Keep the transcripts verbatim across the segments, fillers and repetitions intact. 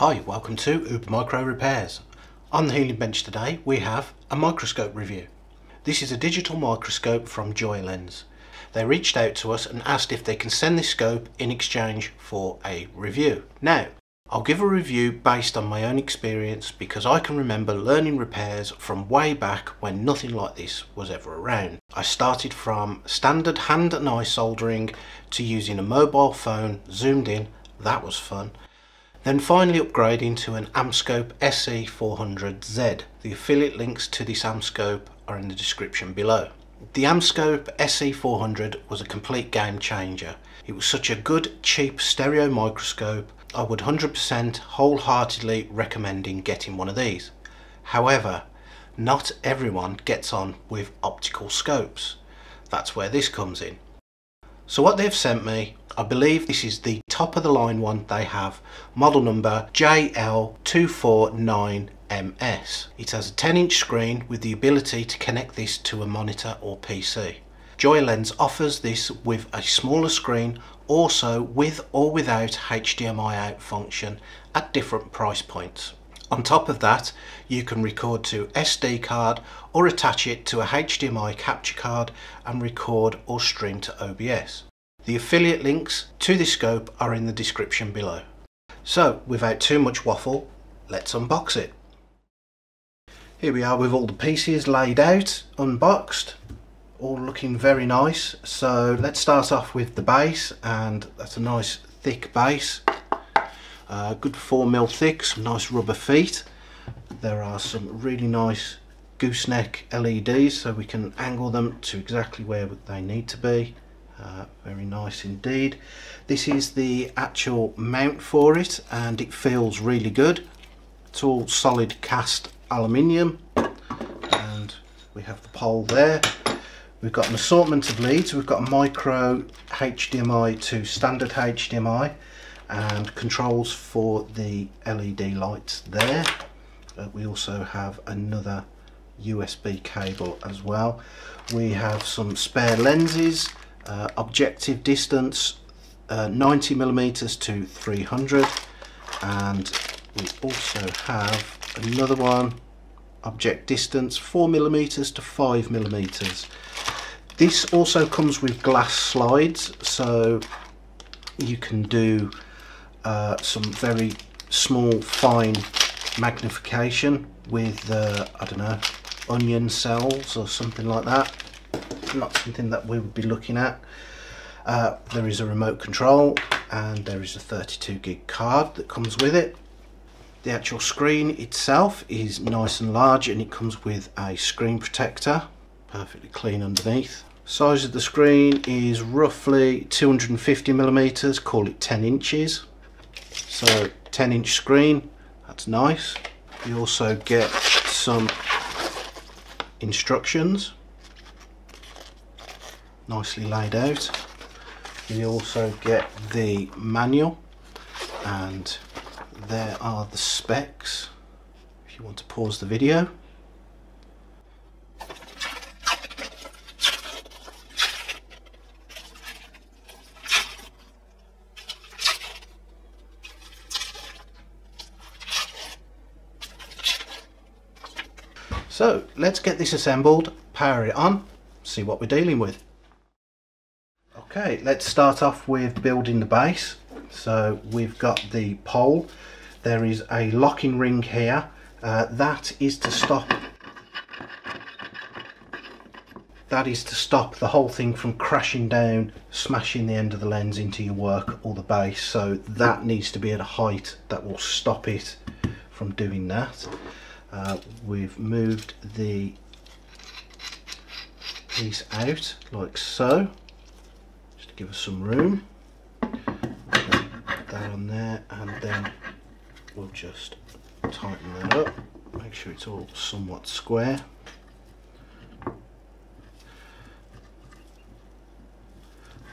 Hi, welcome to Uber Micro Repairs. On the healing bench today we have a microscope review. This is a digital microscope from Joyalens. They reached out to us and asked if they can send this scope in exchange for a review. Now, I'll give a review based on my own experience because I can remember learning repairs from way back when nothing like this was ever around. I started from standard hand and eye soldering to using a mobile phone zoomed in, that was fun. Then finally upgrading to an AmScope S E four hundred Z. The affiliate links to this AmScope are in the description below. The AmScope S E four hundred was a complete game changer. It was such a good, cheap stereo microscope. I would one hundred percent wholeheartedly recommending getting one of these. However, not everyone gets on with optical scopes. That's where this comes in. So what they've sent me, I believe this is the top of the line one they have, model number J L two four nine M S. It has a ten inch screen with the ability to connect this to a monitor or P C. Joyalens offers this with a smaller screen, also with or without H D M I out function at different price points. On top of that, you can record to S D card or attach it to a H D M I capture card and record or stream to O B S. The affiliate links to this scope are in the description below. So without too much waffle, let's unbox it. Here we are with all the pieces laid out, unboxed, all looking very nice. So let's start off with the base, and that's a nice thick base, uh, good four mil thick, some nice rubber feet. There are some really nice gooseneck L E Ds so we can angle them to exactly where they need to be. Uh, very nice indeed. This is the actual mount for it, and it feels really good. It's all solid cast aluminium, and we have the pole there. We've got an assortment of leads. We've got a micro H D M I to standard H D M I and controls for the L E D lights there. Uh, we also have another U S B cable as well. We have some spare lenses. Uh, objective distance uh, ninety millimeters to three hundred, and we also have another one, object distance four millimeters to five millimeters. This also comes with glass slides, so you can do uh, some very small fine magnification with uh, I don't know, onion cells or something like that. Not something that we would be looking at. Uh, there is a remote control, and there is a thirty-two gig card that comes with it. The actual screen itself is nice and large, and it comes with a screen protector, perfectly clean underneath. Size of the screen is roughly two hundred fifty millimeters, call it ten inches. So ten inch screen, that's nice. You also get some instructions, nicely laid out. We also get the manual, and there are the specs if you want to pause the video. So let's get this assembled, power it on, see what we're dealing with. Okay, let's start off with building the base. So we've got the pole. There is a locking ring here. Uh, that is to stop. That is to stop the whole thing from crashing down, smashing the end of the lens into your work or the base. So that needs to be at a height that will stop it from doing that. Uh, we've moved the piece out like so. Give us some room. Put that on there, and then we'll just tighten that up. Make sure it's all somewhat square.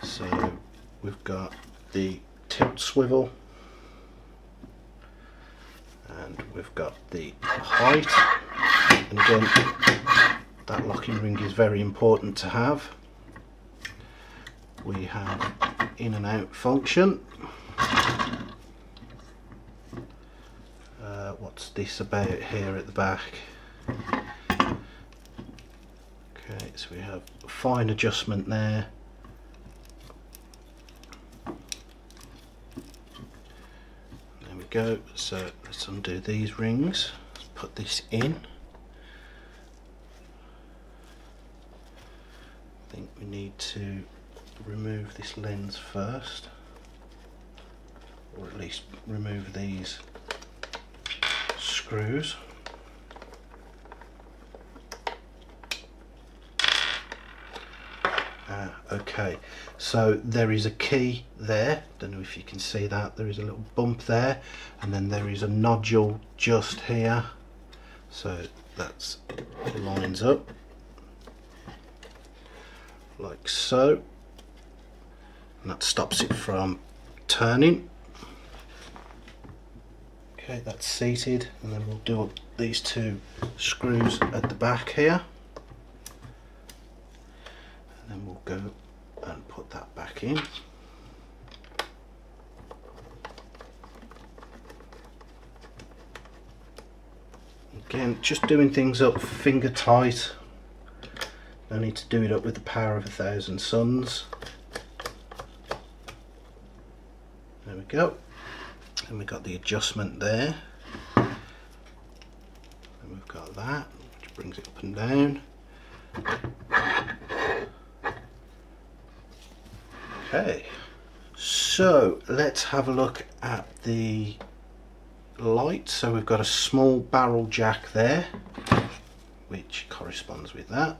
So we've got the tilt swivel, and we've got the height. And again, that locking ring is very important to have. We have in and out function, got this about here at the back. Okay, so we have a fine adjustment there. There we go. So let's undo these rings. Let's put this in. I think we need to remove this lens first, or at least remove these screws. Ah, okay, so there is a key there, don't know if you can see that, there is a little bump there, and then there is a nodule just here, so that's lines up like so, and that stops it from turning. Okay, that's seated, and then we'll do up these two screws at the back here, and then we'll go and put that back in. Again, just doing things up finger tight, no need to do it up with the power of a thousand suns. There we go. And we've got the adjustment there, and we've got that, which brings it up and down. Okay, so let's have a look at the light. So we've got a small barrel jack there, which corresponds with that.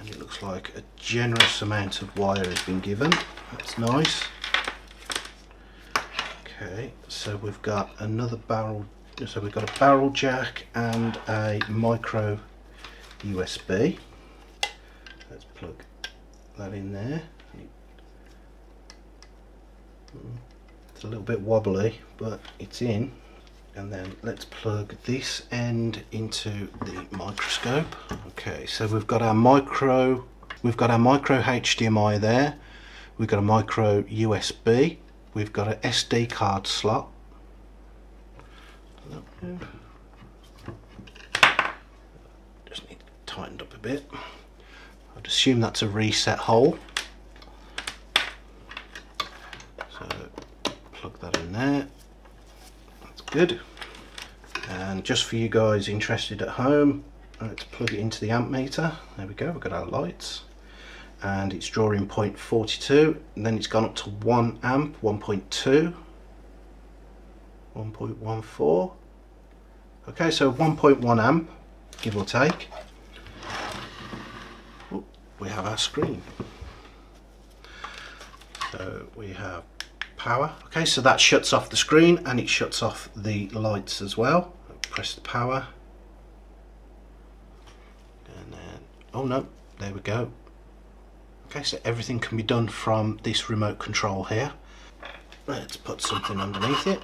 And it looks like a generous amount of wire has been given. That's nice. Okay, so we've got another barrel, so we've got a barrel jack and a micro U S B. Let's plug that in there. It's a little bit wobbly, but it's in. And then let's plug this end into the microscope. Okay, so we've got our micro, we've got our micro H D M I there. We've got a micro U S B. We've got an S D card slot. Just need it tightened up a bit. I'd assume that's a reset hole. So plug that in there. Good. And just for you guys interested at home, let's plug it into the amp meter. There we go, we've got our lights, and it's drawing zero point four two, and then it's gone up to one amp, one point two, one point one four. Okay, so one point one amp, give or take. Ooh, we have our screen. So we have power. Okay, so that shuts off the screen and it shuts off the lights as well. Press the power, and then, oh no, there we go. Okay, so everything can be done from this remote control here. Let's put something underneath it.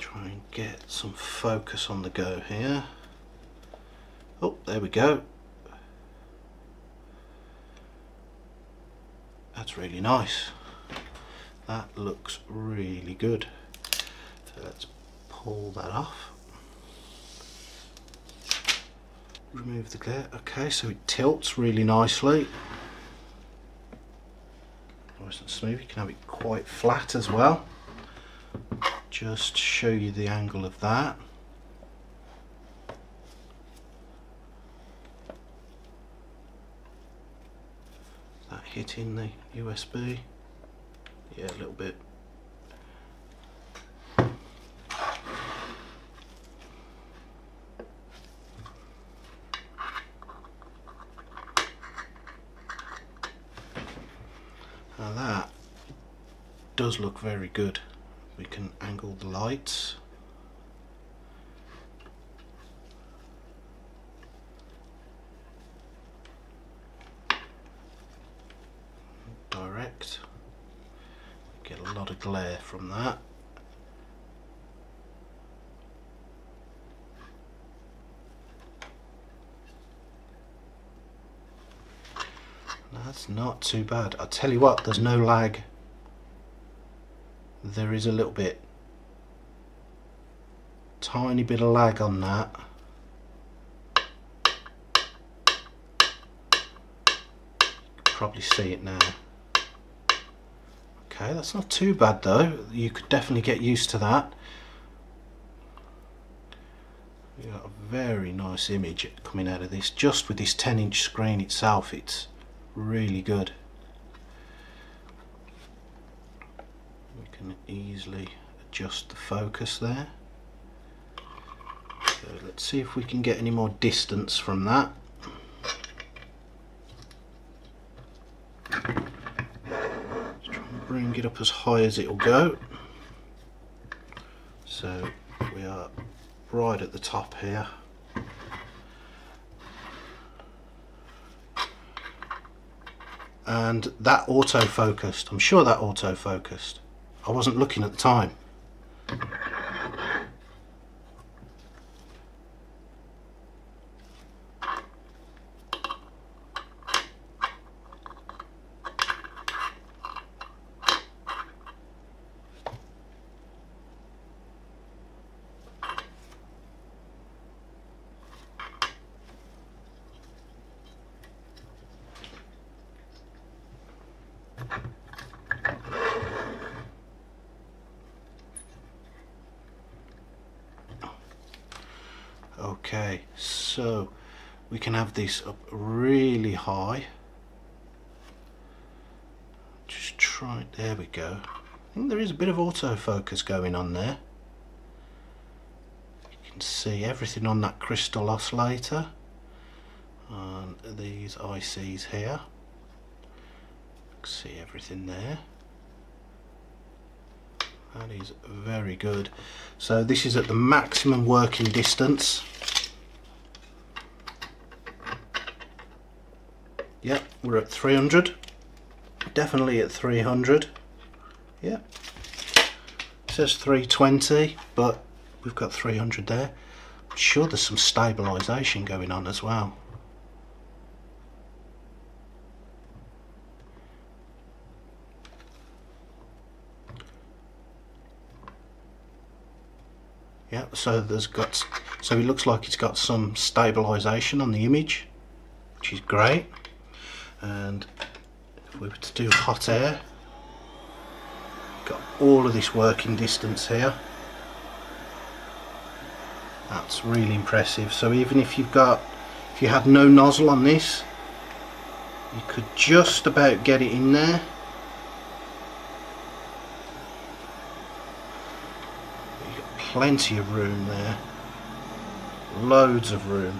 Try and get some focus on the go here. Oh, there we go. That's really nice. That looks really good. So let's pull that off. Remove the glare. Okay, so it tilts really nicely. Nice and smooth. You can have it quite flat as well. Just show you the angle of that. Hitting the U S B, yeah, a little bit. Now that does look very good. We can angle the lights. Get a lot of glare from that. That's not too bad. I'll tell you what, there's no lag. There is a little bit. Tiny bit of lag on that. Probably see it now. Okay, that's not too bad though. You could definitely get used to that. You've got a very nice image coming out of this. Just with this ten inch screen itself, it's really good. We can easily adjust the focus there. So let's see if we can get any more distance from that. Let's try and bring it up as high as it'll go. So we are right at the top here. And that auto focused. I'm sure that auto focused. I wasn't looking at the time. Okay, so we can have this up really high. Just try it, there we go. I think there is a bit of autofocus going on there. You can see everything on that crystal oscillator and these I Cs here. You can see everything there. That is very good. So this is at the maximum working distance. Yep, we're at three hundred. Definitely at three hundred. Yep. It says three twenty, but we've got three hundred there. I'm sure there's some stabilisation going on as well. Yeah, so there's got, so it looks like it's got some stabilisation on the image, which is great. And if we were to do hot air, got all of this working distance here. That's really impressive. So even if you've got, if you had no nozzle on this, you could just about get it in there. Plenty of room there, loads of room,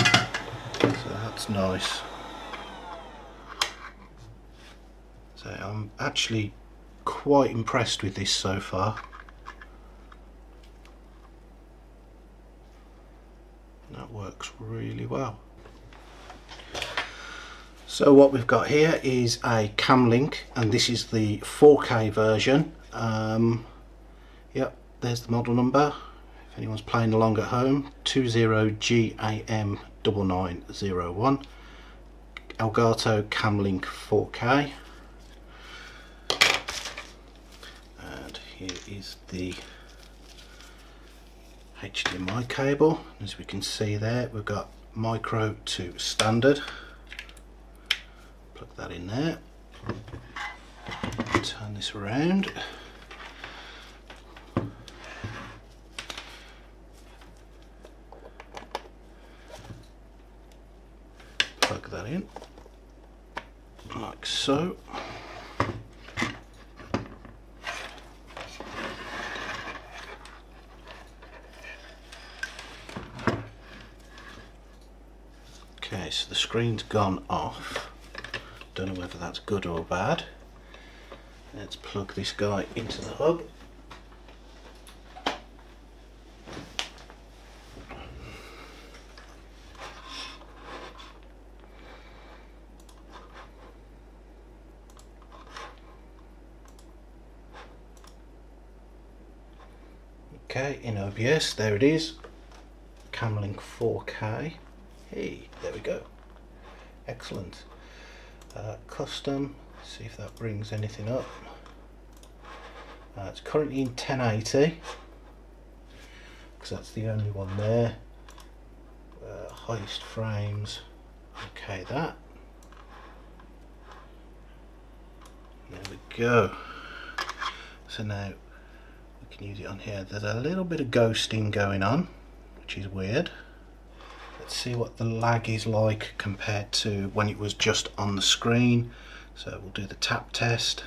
so that's nice. So I'm actually quite impressed with this so far. That works really well. So what we've got here is a CamLink, and this is the four K version. Um, yep. There's the model number, if anyone's playing along at home, two zero G A M nine nine zero one, Elgato CamLink four K. And here is the H D M I cable. As we can see there, we've got micro to standard. Plug that in there, turn this around. Plug that in, like so. Okay, so the screen's gone off. Don't know whether that's good or bad. Let's plug this guy into the hub. Okay, in O B S, there it is, CamLink four K. Hey, there we go. Excellent. uh, custom, see if that brings anything up. Uh, it's currently in ten eighty because that's the only one there. Uh, highest frames, okay, that, there we go. So now we can use it on here. There's a little bit of ghosting going on, which is weird. Let's see what the lag is like compared to when it was just on the screen. So we'll do the tap test.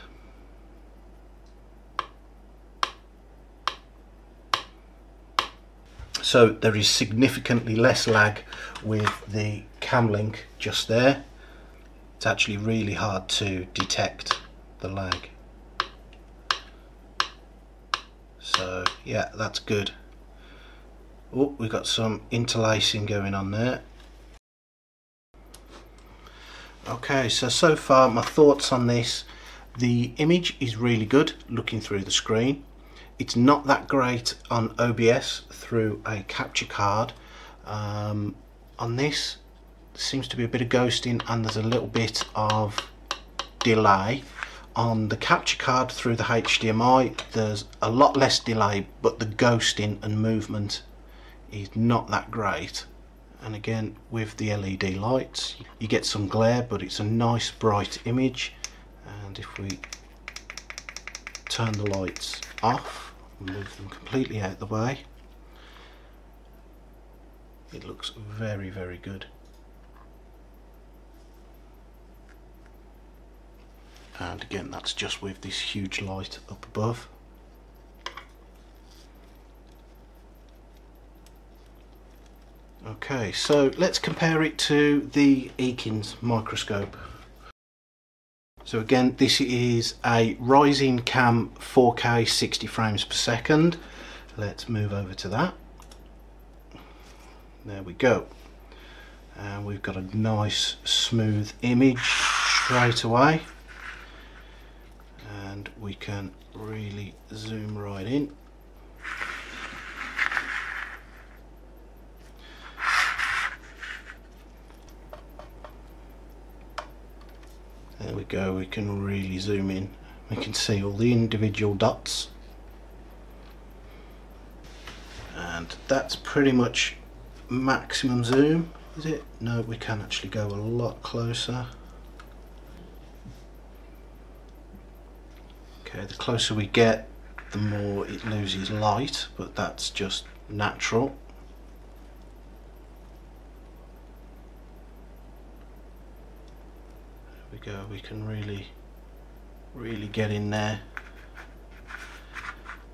So there is significantly less lag with the CamLink just there. It's actually really hard to detect the lag. So yeah, that's good. Oh, we've got some interlacing going on there. Okay, so so far my thoughts on this. The image is really good looking through the screen. It's not that great on O B S through a capture card. Um, on this, there seems to be a bit of ghosting and there's a little bit of delay. On the capture card through the H D M I, there's a lot less delay, but the ghosting and movement is not that great. And again, with the L E D lights, you get some glare, but it's a nice bright image. And if we turn the lights off, move them completely out the way, it looks very very good. And again, that's just with this huge light up above. Okay, so let's compare it to the Eakins microscope. So again, this is a Rising Cam four K sixty frames per second. Let's move over to that. There we go. And we've got a nice smooth image straight away. And we can really zoom right in. There we go, we can really zoom in. We can see all the individual dots. And that's pretty much maximum zoom, is it? No, we can actually go a lot closer. Okay, the closer we get, the more it loses light, but that's just natural. Go, we can really really get in there,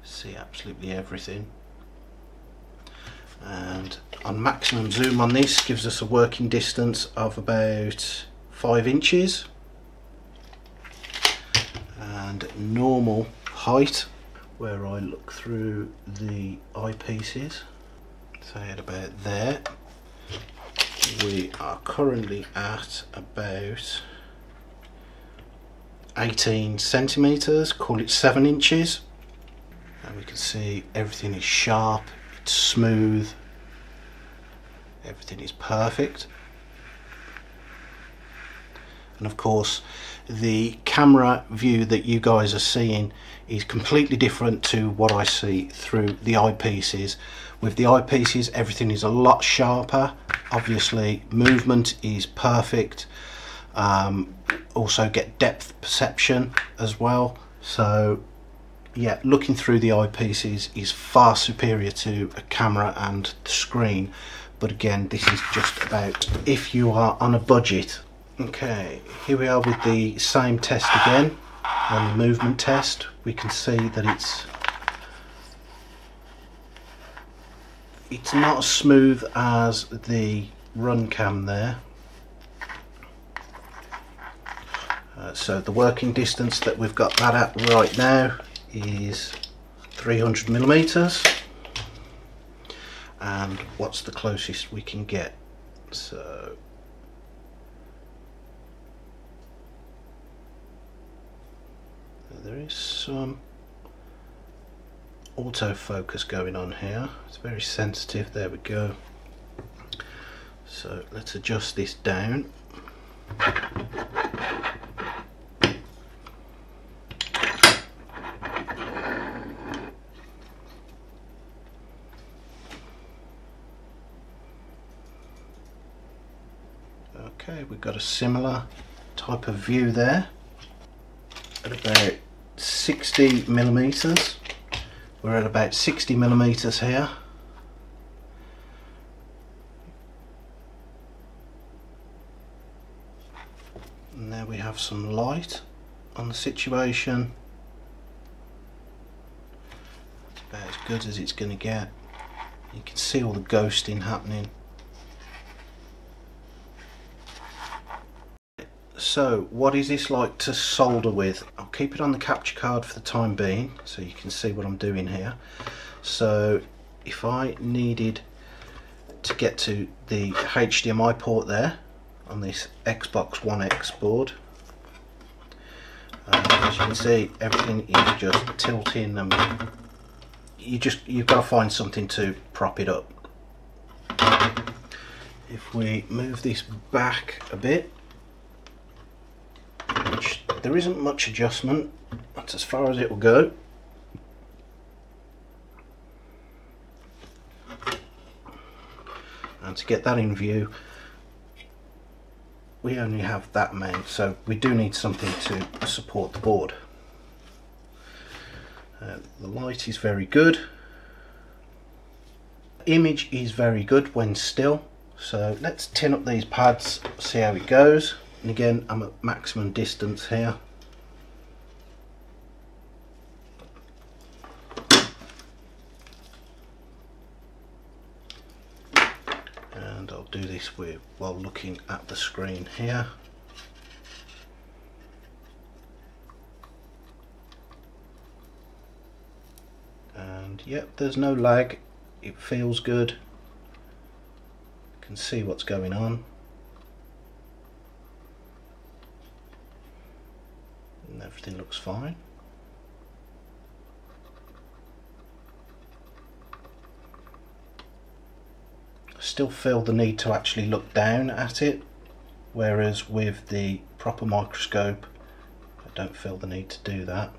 see absolutely everything. And on maximum zoom on this gives us a working distance of about five inches, and normal height where I look through the eyepieces, say at about there. We are currently at about eighteen centimeters, call it seven inches, and we can see everything is sharp, it's smooth, everything is perfect. And of course the camera view that you guys are seeing is completely different to what I see through the eyepieces. With the eyepieces everything is a lot sharper, obviously movement is perfect. Um, also get depth perception as well. So yeah, looking through the eyepieces is far superior to a camera and the screen. But again, this is just about if you are on a budget. Okay, here we are with the same test again, and the movement test. We can see that it's it's not as smooth as the run cam there. Uh, so the working distance that we've got that at right now is three hundred millimeters, and what's the closest we can get? So there is some autofocus going on here, it's very sensitive. There we go. So let's adjust this down. Okay, we've got a similar type of view there at about sixty millimeters. We're at about sixty millimeters here. And there we have some light on the situation. That's about as good as it's going to get. You can see all the ghosting happening. So what is this like to solder with? I'll keep it on the capture card for the time being so you can see what I'm doing here. So if I needed to get to the H D M I port there on this Xbox One X board, um, as you can see, everything is just tilting and you just you've got to find something to prop it up. If we move this back a bit, there isn't much adjustment, that's as far as it will go. And to get that in view, we only have that amount, so we do need something to support the board. Uh, the light is very good. The image is very good when still, so let's tin up these pads, see how it goes. And again, I'm at maximum distance here. And I'll do this with, while looking at the screen here. And yep, there's no lag. It feels good. You can see what's going on. Everything looks fine. I still feel the need to actually look down at it, whereas with the proper microscope I don't feel the need to do that.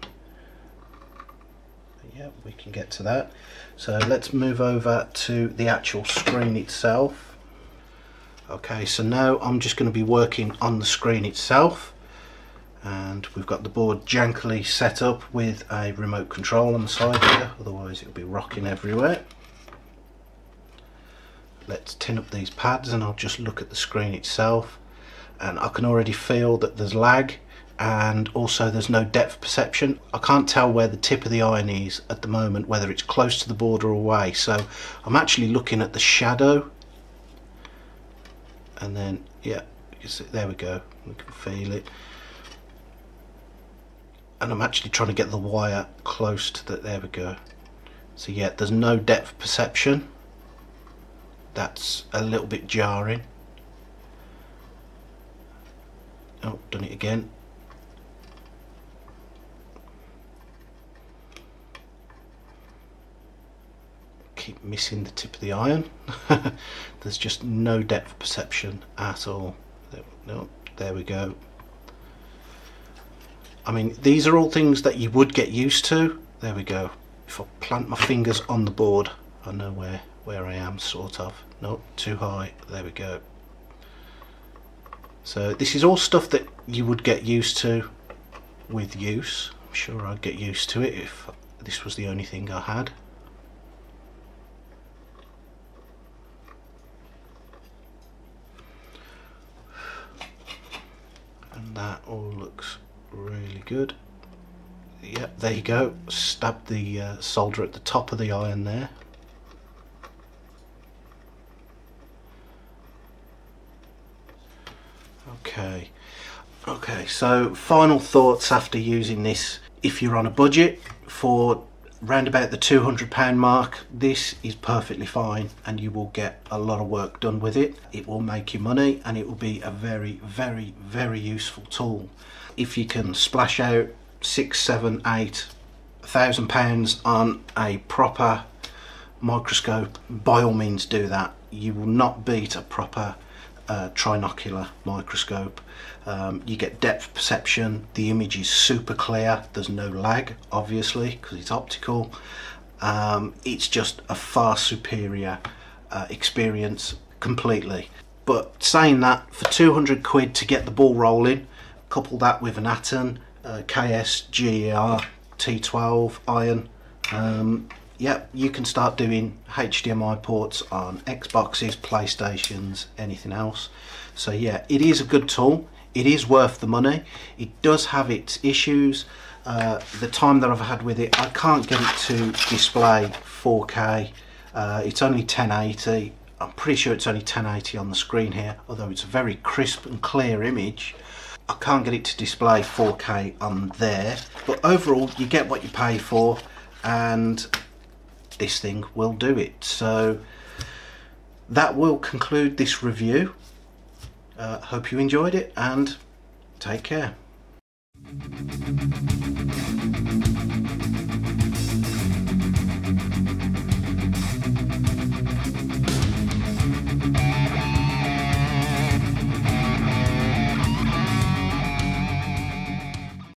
But yeah, we can get to that. So let's move over to the actual screen itself. Okay, so now I'm just going to be working on the screen itself. And we've got the board jankily set up with a remote control on the side here, otherwise it'll be rocking everywhere. Let's tin up these pads and I'll just look at the screen itself, and I can already feel that there's lag and also there's no depth perception. I can't tell where the tip of the iron is at the moment, whether it's close to the board or away, so I'm actually looking at the shadow. And then yeah, there we go, we can feel it. And I'm actually trying to get the wire close to that. There we go. So yeah, there's no depth perception. That's a little bit jarring. Oh, done it again. Keep missing the tip of the iron. There's just no depth perception at all. There, no, there we go. I mean, these are all things that you would get used to. There we go. If I plant my fingers on the board, I know where, where I am, sort of. No, too high. There we go. So this is all stuff that you would get used to with use. I'm sure I'd get used to it if this was the only thing I had. And that all looks really good. Yep, there you go. Stab the uh, solder at the top of the iron there. Okay. Okay, so final thoughts after using this. If you're on a budget for round about the two hundred pound mark, this is perfectly fine and you will get a lot of work done with it. It will make you money and it will be a very, very, very useful tool. If you can splash out six, seven, eight thousand pounds on a proper microscope, by all means do that. You will not beat a proper uh, trinocular microscope. Um, you get depth perception, the image is super clear, there's no lag obviously because it's optical. Um, it's just a far superior uh, experience completely. But saying that, for two hundred quid to get the ball rolling, couple that with an Atten uh, K S G R T twelve iron, um, yep, you can start doing H D M I ports on Xboxes, PlayStations, anything else. So yeah, it is a good tool. It is worth the money. It does have its issues. Uh, the time that I've had with it, I can't get it to display four K. Uh, it's only ten eighty. I'm pretty sure it's only ten eighty on the screen here, although it's a very crisp and clear image. I can't get it to display four K on there, but overall you get what you pay for, and this thing will do it. So that will conclude this review. Uh, hope you enjoyed it, and take care.